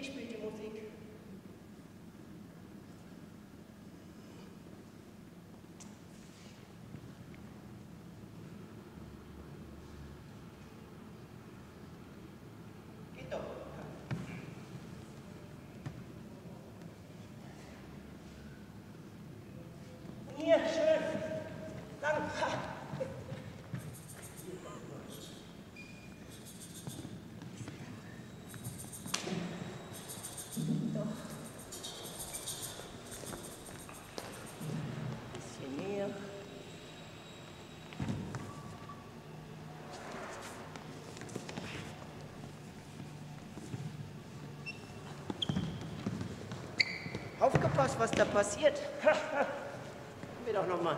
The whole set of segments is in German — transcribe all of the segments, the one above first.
Hier spielt die Musik. Hier, schön. Danke. Bisschen näher. Aufgepasst, was da passiert. Wir doch nochmal.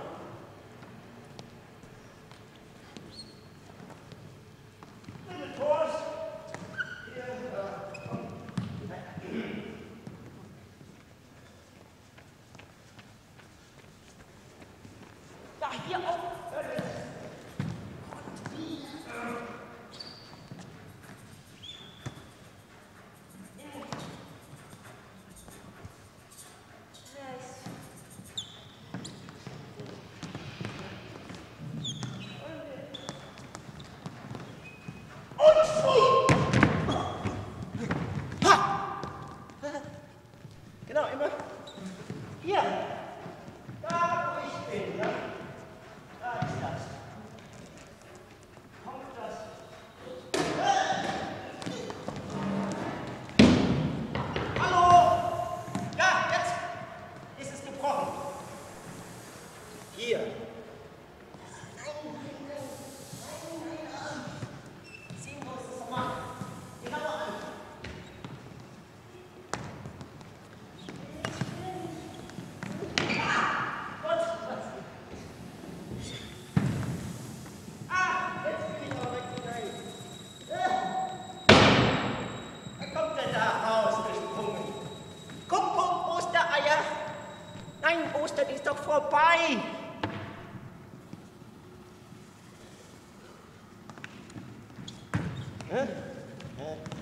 Da hier auf. Genau, immer hier, da wo ich bin, ne? Da ist das. Kommt das. Hallo! Ja, jetzt ist es gebrochen. Hier. Nein, Ostern ist doch vorbei. Hä? Hä?